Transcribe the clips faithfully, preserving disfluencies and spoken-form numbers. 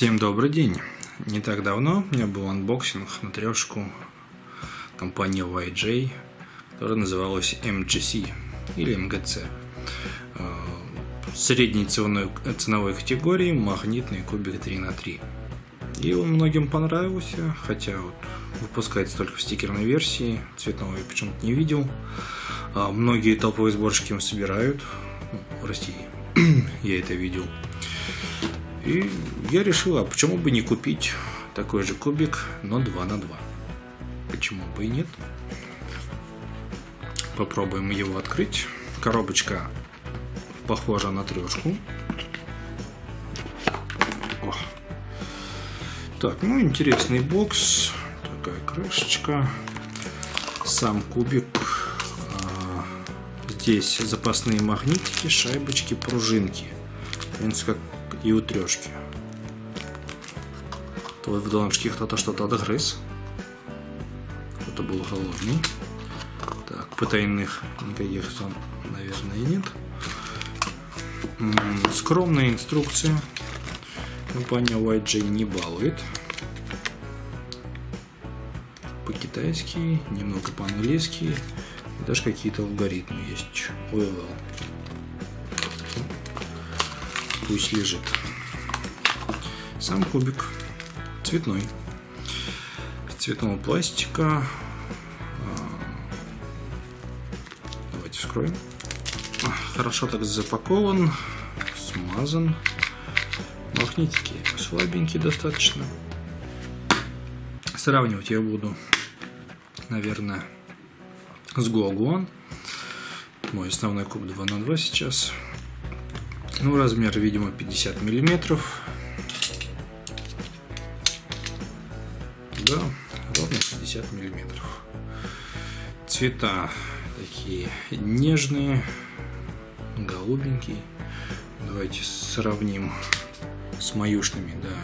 Всем добрый день! Не так давно у меня был анбоксинг на трешку компании уай джей, которая называлась эм джи си или эм джи си. Средней ценовой, ценовой категории магнитный кубик три на три. И он многим понравился, хотя вот выпускается только в стикерной версии, цветного я почему-то не видел. А многие топовые сборщики им собирают, в России я это видел. И я решил, а почему бы не купить такой же кубик, но два на два. Почему бы и нет. Попробуем его открыть. Коробочка похожа на трешку. О. Так, ну интересный бокс. Такая крышечка. Сам кубик. Здесь запасные магнитики, шайбочки, пружинки. В принципе, как и у трешки. То в донышке кто-то что-то отгрыз. Кто-то был холодный. Так, потайных никаких зон, наверное, и нет. М-м, скромная инструкция. Компания уай джей не балует. По-китайски, немного по-английски. Даже какие-то алгоритмы есть. Well. Пусть лежит. Сам кубик цветной, цветного пластика. Давайте вскроем. Хорошо так запакован, смазан. Магнитики слабенькие достаточно. Сравнивать я буду, наверное, с ГуанГуан. Мой основной куб два на два сейчас. Ну, размер, видимо, пятьдесят миллиметров. Да, ровно пятьдесят миллиметров. Цвета такие нежные, голубенькие. Давайте сравним с маюшными, да.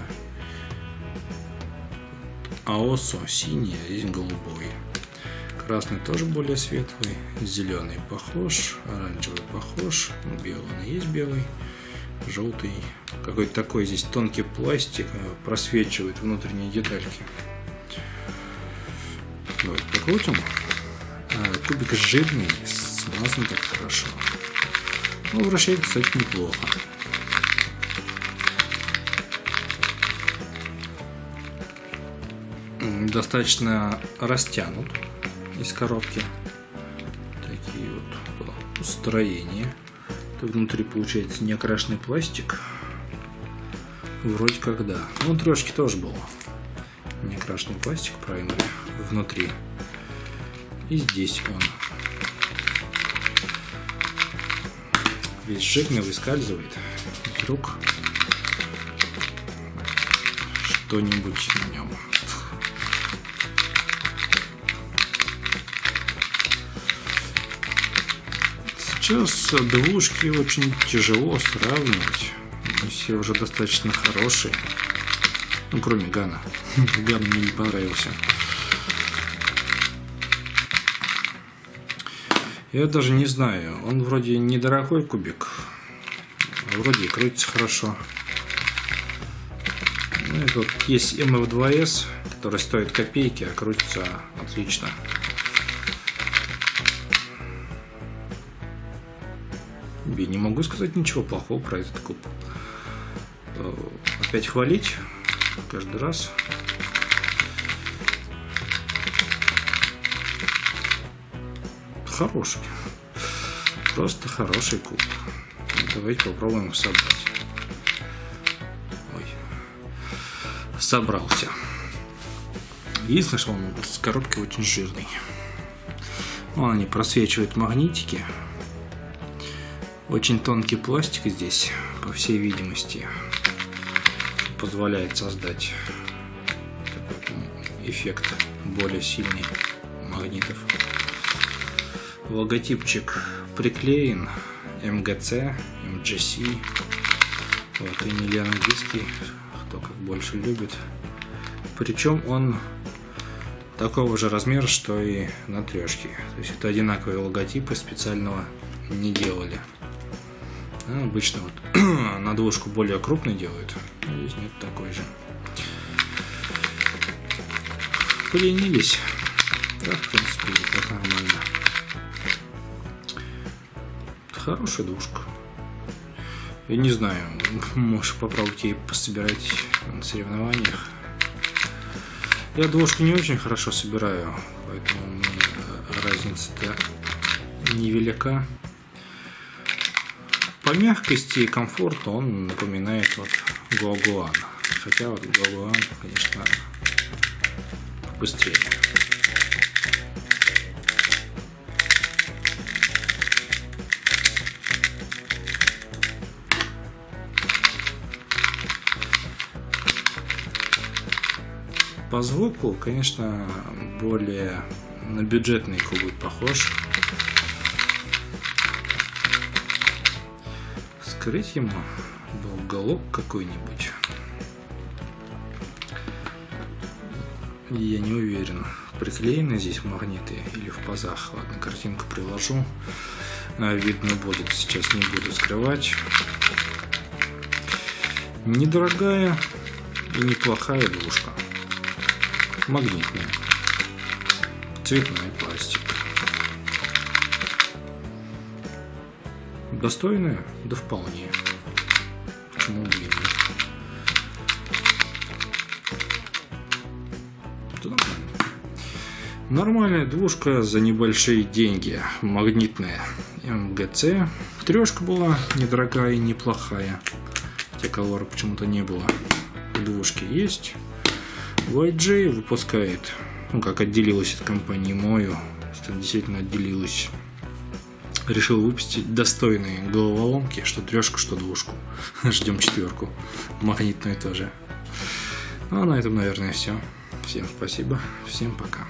Аосо синий, а здесь голубой. Красный тоже более светлый, зеленый похож, оранжевый похож, белый, он и есть белый, желтый. Какой-то такой здесь тонкий пластик, просвечивает внутренние детальки. Давайте покрутим. А, кубик жирный, смазан так хорошо. Ну, вращается, кстати, неплохо. Достаточно растянут. Из коробки такие вот устроения. Тут внутри получается не окрашенный пластик, вроде как, да. Ну, трешки тоже было не окрашенный пластик, правильно, внутри. И здесь он весь жирный, выскальзывает из рук что-нибудь на нем. Сейчас двушки очень тяжело сравнивать. Все уже достаточно хорошие. Ну, кроме Гана. Ган мне не понравился. Я даже не знаю. Он вроде недорогой кубик. А вроде и крутится хорошо. Ну, и тут есть эм эф два эс, который стоит копейки, а крутится отлично. Я не могу сказать ничего плохого про этот куб. Опять хвалить каждый раз. Хороший. Просто хороший куб. Давайте попробуем собрать. Ой. Собрался. Единственное, что он с коробки очень жирный. Он они просвечивают магнитики. Очень тонкий пластик здесь, по всей видимости, позволяет создать эффект более сильных магнитов. Логотипчик приклеен, эм джи си, эм джи си, вот, или английский, кто как больше любит. Причем он такого же размера, что и на трешке. То есть это одинаковые логотипы, специального не делали. Обычно вот на двушку более крупный делают, надеюсь, нет такой же. Поленились. Да, в принципе, это нормально. Хорошая двушка. Я не знаю, можешь попробовать ей пособирать на соревнованиях. Я двушку не очень хорошо собираю, поэтому мне разница-то невелика. По мягкости и комфорту он напоминает вот ГуанГуан. Хотя вот ГуанГуан, конечно, быстрее. По звуку, конечно, более на бюджетный кубик похож. Скрыть ему был уголок какой-нибудь. Я не уверен, приклеены здесь магниты или в пазах. Ладно, картинку приложу. Видно будет, сейчас не буду скрывать. Недорогая и неплохая двушка. Магнитная. Цветной пластик. Достойная? Да вполне. Почему бы и нет? Это нормально. Нормальная двушка за небольшие деньги. Магнитная. эм гэ цэ. Трешка была недорогая и неплохая. Хотя колора почему-то не было. Двушки есть. уай джей выпускает, ну как отделилась от компании Мою, действительно отделилась, решил выпустить достойные головоломки, что трешку, что двушку. Ждем четверку, магнитную тоже. Ну а на этом, наверное, все. Всем спасибо, всем пока.